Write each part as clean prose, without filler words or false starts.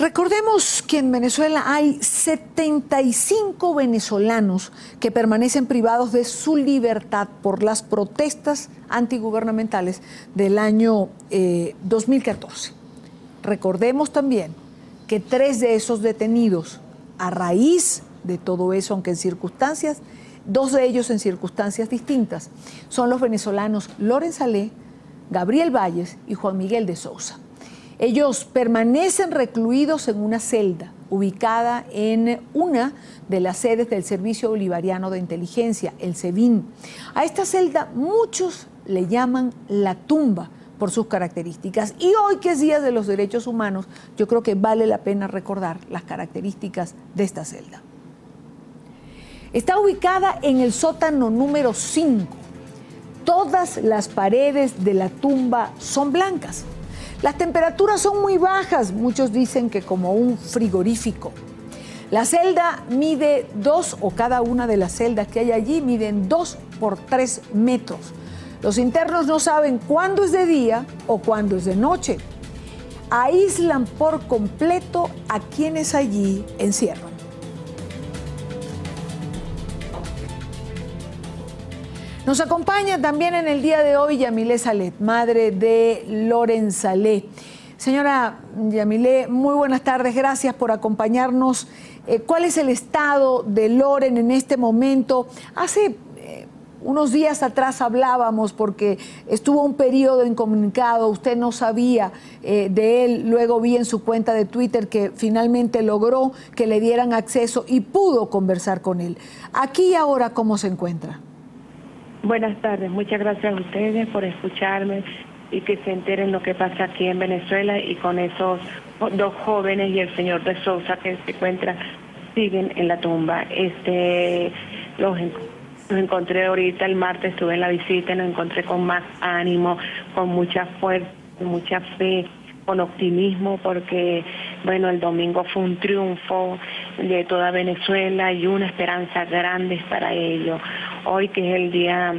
Recordemos que en Venezuela hay 75 venezolanos que permanecen privados de su libertad por las protestas antigubernamentales del año 2014. Recordemos también que 3 de esos detenidos, a raíz de todo eso, aunque en circunstancias, 2 de ellos en circunstancias distintas, son los venezolanos Lorent Saleh, Gabriel Valles y Juan Miguel de Sousa. Ellos permanecen recluidos en una celda ubicada en una de las sedes del Servicio Bolivariano de Inteligencia, el SEBIN. A esta celda muchos le llaman La Tumba por sus características. Y hoy, que es Día de los Derechos Humanos, yo creo que vale la pena recordar las características de esta celda. Está ubicada en el sótano número 5. Todas las paredes de La Tumba son blancas. Las temperaturas son muy bajas, muchos dicen que como un frigorífico. La celda mide 2, o cada una de las celdas que hay allí miden 2 por 3 metros. Los internos no saben cuándo es de día o cuándo es de noche. Aíslan por completo a quienes allí encierran. Nos acompaña también en el día de hoy Yamilé Salé, madre de Lorent Saleh. Señora Yamilé, muy buenas tardes, gracias por acompañarnos. ¿Cuál es el estado de Lorent en este momento? Hace unos días atrás hablábamos porque estuvo un periodo incomunicado, usted no sabía de él, luego vi en su cuenta de Twitter que finalmente logró que le dieran acceso y pudo conversar con él. Aquí y ahora, ¿cómo se encuentra? Buenas tardes, muchas gracias a ustedes por escucharme y que se enteren lo que pasa aquí en Venezuela y con esos 2 jóvenes y el señor de Sousa que se encuentra, siguen en La Tumba. Los encontré ahorita el martes, estuve en la visita, los encontré con más ánimo, con mucha fuerza, mucha fe, con optimismo, porque bueno, el domingo fue un triunfo de toda Venezuela y una esperanza grande para ellos. Hoy, que es el día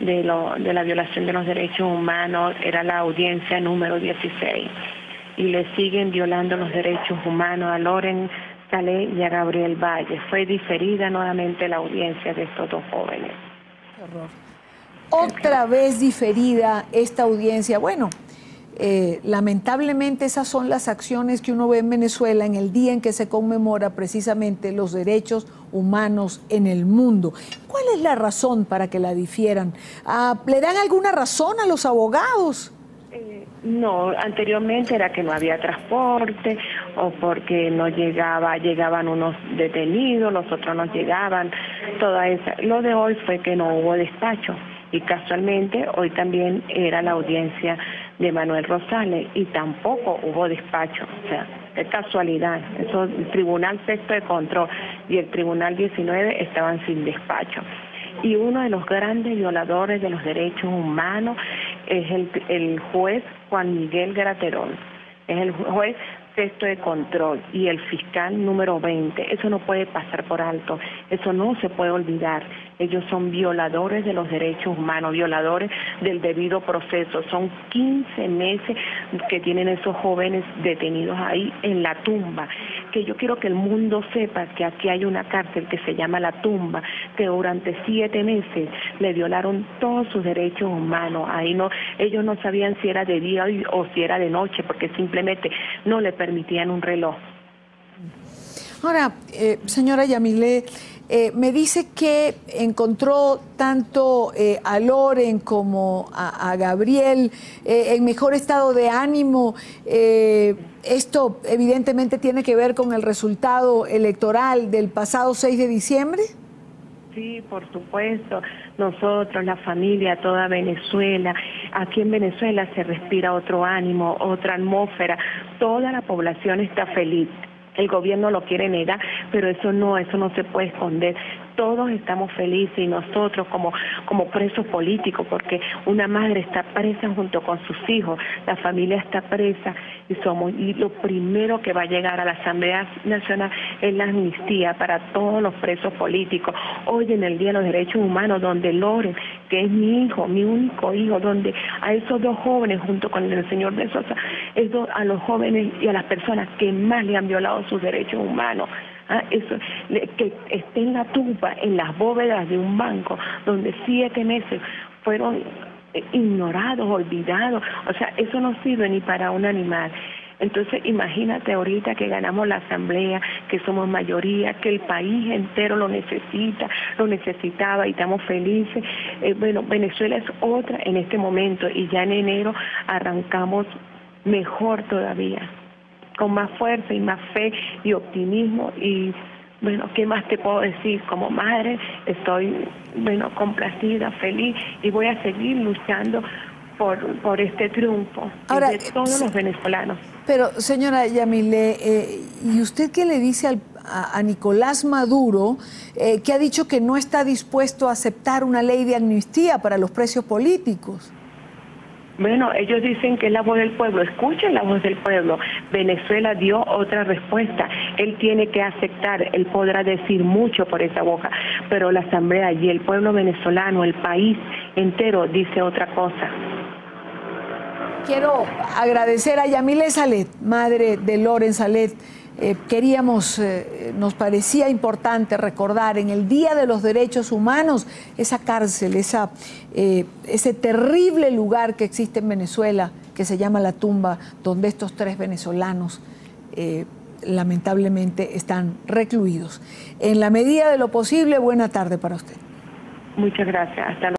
de la violación de los derechos humanos, era la audiencia número 16. Y le siguen violando los derechos humanos a Lorent Saleh y a Gabriel Valles. Fue diferida nuevamente la audiencia de estos 2 jóvenes. Qué horror. Otra vez diferida esta audiencia. Bueno, lamentablemente esas son las acciones que uno ve en Venezuela en el día en que se conmemora precisamente los derechos humanos en el mundo. ¿Cuál es la razón para que la difieran? ¿Le dan alguna razón a los abogados? No, anteriormente era que no había transporte o porque no llegaban unos detenidos, los otros no llegaban, toda esa. Lo de hoy fue que no hubo despacho. Y casualmente hoy también era la audiencia de Manuel Rosales y tampoco hubo despacho, o sea, es casualidad. Eso, el Tribunal Sexto de Control y el Tribunal 19 estaban sin despacho. Y uno de los grandes violadores de los derechos humanos es el juez Juan Miguel Graterón, es el juez Sexto de Control y el fiscal número 20. Eso no puede pasar por alto, eso no se puede olvidar. Ellos son violadores de los derechos humanos, violadores del debido proceso. Son 15 meses que tienen esos jóvenes detenidos ahí en La Tumba. Que yo quiero que el mundo sepa que aquí hay una cárcel que se llama La Tumba, que durante 7 meses le violaron todos sus derechos humanos. Ahí no, ellos no sabían si era de día o si era de noche, porque simplemente no le permitían un reloj. Ahora, señora Yamilé, me dice que encontró tanto a Lorent como a Gabriel en mejor estado de ánimo. Esto evidentemente tiene que ver con el resultado electoral del pasado 6 de diciembre. Sí, por supuesto. Nosotros, la familia, toda Venezuela. Aquí en Venezuela se respira otro ánimo, otra atmósfera. Toda la población está feliz. El gobierno lo quiere negar, pero eso no se puede esconder. Todos estamos felices y nosotros como presos políticos, porque una madre está presa junto con sus hijos, la familia está presa y lo primero que va a llegar a la Asamblea Nacional es la amnistía para todos los presos políticos. Hoy en el Día de los Derechos Humanos, donde Lorent, que es mi hijo, mi único hijo, donde a esos dos jóvenes, junto con el señor de Sousa, a los jóvenes y a las personas que más le han violado sus derechos humanos, eso, que esté en la tumba, en las bóvedas de un banco, donde 7 meses fueron ignorados, olvidados. O sea, eso no sirve ni para un animal. Entonces, imagínate ahorita que ganamos la asamblea, que somos mayoría, que el país entero lo necesita, lo necesitaba y estamos felices. Bueno, Venezuela es otra en este momento y ya en enero arrancamos mejor todavía, con más fuerza y más fe y optimismo. Y bueno, ¿qué más te puedo decir? Como madre estoy, bueno, complacida, feliz y voy a seguir luchando por este triunfo ahora, de todos los venezolanos. Pero, señora Yamilé, ¿y usted qué le dice a Nicolás Maduro, que ha dicho que no está dispuesto a aceptar una ley de amnistía para los presos políticos? Bueno, ellos dicen que es la voz del pueblo. Escuchen la voz del pueblo. Venezuela dio otra respuesta. Él tiene que aceptar, él podrá decir mucho por esa boca, pero la asamblea y el pueblo venezolano, el país entero, dice otra cosa. Quiero agradecer a Yamilé Saleh, madre de Lorent Saleh. Nos parecía importante recordar en el Día de los Derechos Humanos esa cárcel, ese terrible lugar que existe en Venezuela, que se llama La Tumba, donde estos 3 venezolanos lamentablemente están recluidos. En la medida de lo posible, buena tarde para usted. Muchas gracias. Hasta luego.